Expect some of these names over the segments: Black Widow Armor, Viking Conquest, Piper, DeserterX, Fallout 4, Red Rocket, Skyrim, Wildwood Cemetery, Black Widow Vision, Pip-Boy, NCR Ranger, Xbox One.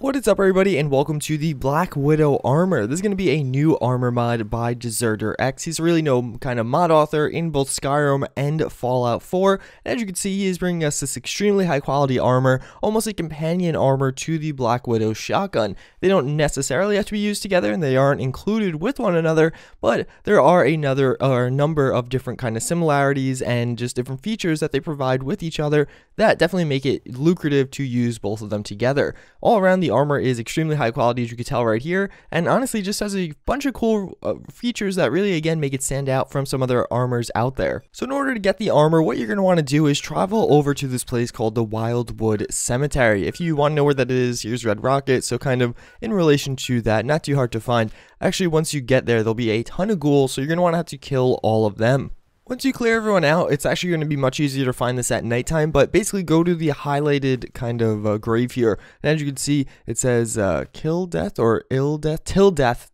What is up, everybody, and welcome to the Black Widow Armor. This is going to be a new armor mod by DeserterX. He's a really known kind of mod author in both Skyrim and Fallout 4. And as you can see, he is bringing us this extremely high quality armor, almost a companion armor to the Black Widow shotgun. They don't necessarily have to be used together, and they aren't included with one another, but there are a number of different kind of similarities and just different features that they provide with each other that definitely make it lucrative to use both of them together. All around, the armor is extremely high quality, as you can tell right here, and honestly just has a bunch of cool features that really again make it stand out from some other armors out there. So in order to get the armor, what you're going to want to do is travel over to this place called the Wildwood Cemetery. If you want to know where that is, here's Red Rocket, so kind of in relation to that, not too hard to find. Actually, once you get there, there'll be a ton of ghouls, so you're going to want to have to kill all of them. Once you clear everyone out, it's actually going to be much easier to find this at nighttime, but basically go to the highlighted kind of grave here. And as you can see, it says kill death or ill death, till death.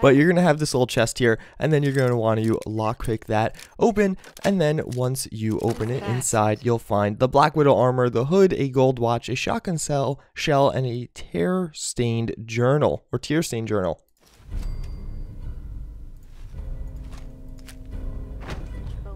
But you're going to have this little chest here, and then you're going to want to lockpick that open. And then once you open it inside, you'll find the Black Widow armor, the hood, a gold watch, a shotgun shell, and a tear-stained journal.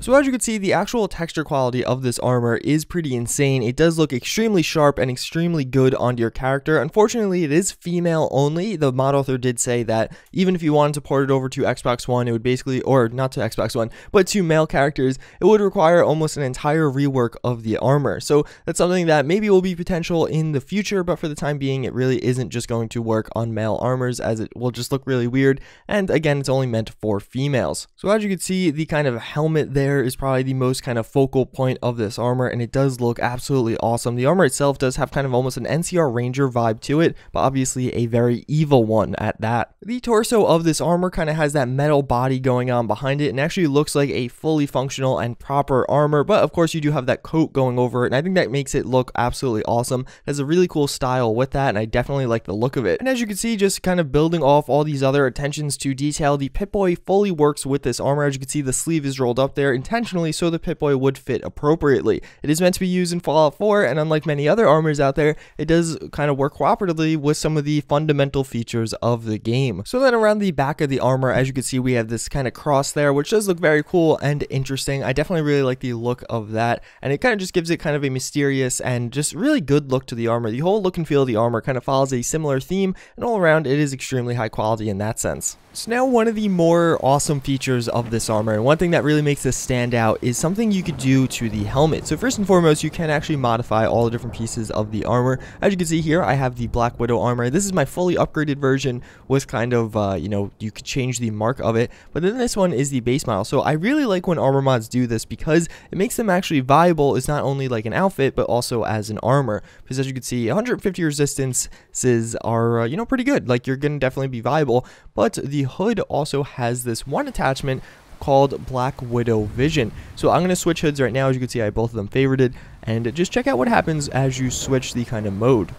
So as you can see, the actual texture quality of this armor is pretty insane. It does look extremely sharp and extremely good onto your character. Unfortunately, it is female only. The mod author did say that even if you wanted to port it over to Xbox One, it would basically, or not to Xbox One, but to male characters, it would require almost an entire rework of the armor. So that's something that maybe will be potential in the future, but for the time being, it really isn't just going to work on male armors, as it will just look really weird. And again, it's only meant for females. So as you can see, the kind of helmet there is probably the most kind of focal point of this armor, and it does look absolutely awesome. The armor itself does have kind of almost an NCR Ranger vibe to it, but obviously a very evil one at that. The torso of this armor kind of has that metal body going on behind it and actually looks like a fully functional and proper armor, but of course you do have that coat going over it, and I think that makes it look absolutely awesome. It has a really cool style with that, and I definitely like the look of it. And as you can see, just kind of building off all these other attentions to detail, the Pip-Boy fully works with this armor. As you can see, the sleeve is rolled up there intentionally so the Pip-Boy would fit appropriately. It is meant to be used in Fallout 4, and unlike many other armors out there, it does kind of work cooperatively with some of the fundamental features of the game. So then around the back of the armor, as you can see, we have this kind of cross there, which does look very cool and interesting. I definitely really like the look of that, and it kind of just gives it kind of a mysterious and just really good look to the armor. The whole look and feel of the armor kind of follows a similar theme, and all around it is extremely high quality in that sense. So now one of the more awesome features of this armor, and one thing that really makes this stand out, is something you could do to the helmet. So first and foremost, you can actually modify all the different pieces of the armor. As you can see here, I have the Black Widow armor. This is my fully upgraded version with kind of, you know, you could change the mark of it. But then this one is the base model. So I really like when armor mods do this because it makes them actually viable as not only like an outfit, but also as an armor. Because as you can see, 150 resistances are, you know, pretty good. Like, you're going to definitely be viable. But the hood also has this one attachment called Black Widow Vision. So I'm going to switch hoods right now. As you can see, I have both of them favorited, and just check out what happens as you switch the kind of mode.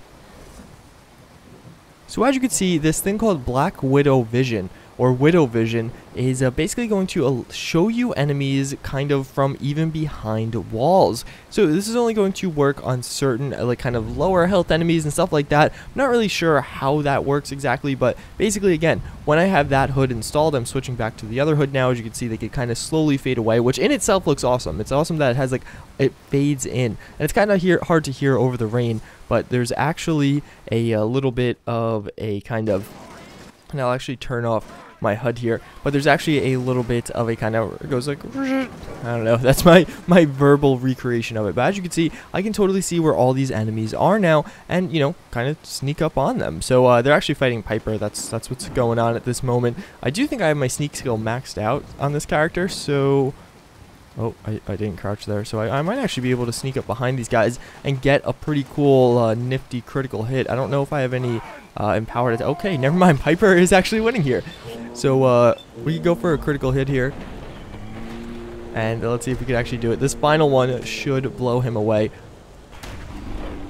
So as you can see, this thing called Black Widow Vision, or Widow Vision, is basically going to show you enemies kind of from even behind walls. So this is only going to work on certain like kind of lower health enemies and stuff like that. I'm not really sure how that works exactly, but basically again, when I have that hood installed, I'm switching back to the other hood now. As you can see, they could kind of slowly fade away, which in itself looks awesome. It's awesome that it has like, it fades in, and it's kind of hard to hear over the rain, but there's actually a little bit of a kind of, and I'll actually turn off my HUD here, but there's actually a little bit of a kind of, it goes like, I don't know, that's my verbal recreation of it. But as you can see, I can totally see where all these enemies are now, and you know, kind of sneak up on them. So they're actually fighting Piper. That's what's going on at this moment. I do think I have my sneak skill maxed out on this character, so oh, I didn't crouch there, so I might actually be able to sneak up behind these guys and get a pretty cool nifty critical hit. I don't know if I have any empowered. Okay, never mind. Piper is actually winning here. So we can go for a critical hit here, and let's see if we can actually do it. This final one should blow him away.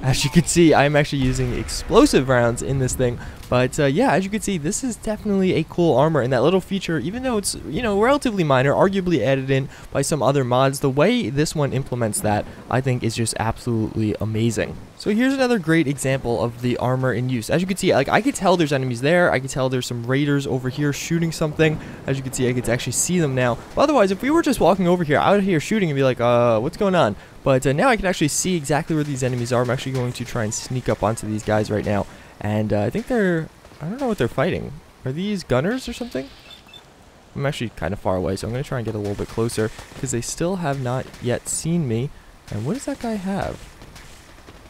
As you can see, I'm actually using explosive rounds in this thing, but yeah, as you can see, this is definitely a cool armor, and that little feature, even though it's, you know, relatively minor, arguably added in by some other mods, the way this one implements that, I think, is just absolutely amazing. So here's another great example of the armor in use. As you can see, like, I could tell there's enemies there, I could tell there's some raiders over here shooting something. As you can see, I could actually see them now. But otherwise, if we were just walking over here, I would hear shooting and be like, what's going on? But now I can actually see exactly where these enemies are. I'm actually going to try and sneak up onto these guys right now. And I think they're... I don't know what they're fighting. Are these gunners or something? I'm actually kind of far away, so I'm going to try and get a little bit closer, because they still have not yet seen me. And what does that guy have?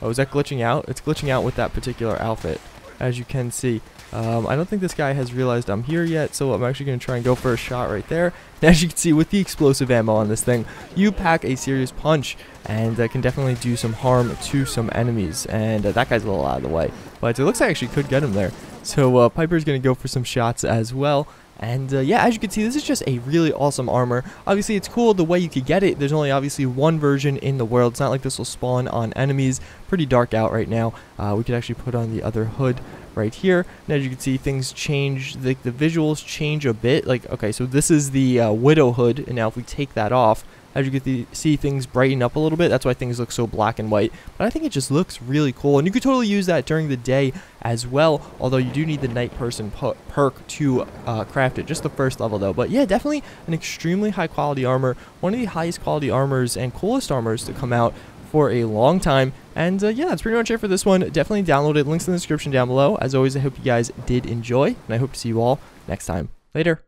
Oh, is that glitching out? It's glitching out with that particular outfit, as you can see. I don't think this guy has realized I'm here yet, so I'm actually going to try and go for a shot right there. And as you can see, with the explosive ammo on this thing, you pack a serious punch, and can definitely do some harm to some enemies. And that guy's a little out of the way, but it looks like I actually could get him there. So Piper's going to go for some shots as well. And yeah, as you can see, this is just a really awesome armor. Obviously, it's cool the way you could get it. There's only obviously one version in the world. It's not like this will spawn on enemies. Pretty dark out right now. We could actually put on the other hood right here, and as you can see, things change, the visuals change a bit. Like, okay, so this is the Widow hood, and now if we take that off, as you can see, things brighten up a little bit. That's why things look so black and white, but I think it just looks really cool, and you could totally use that during the day as well, although you do need the night person perk to craft it, just the first level though. But yeah, definitely an extremely high quality armor, one of the highest quality armors and coolest armors to come out for a long time. And yeah, that's pretty much it for this one. Definitely download it. Links in the description down below. As always, I hope you guys did enjoy, and I hope to see you all next time. Later.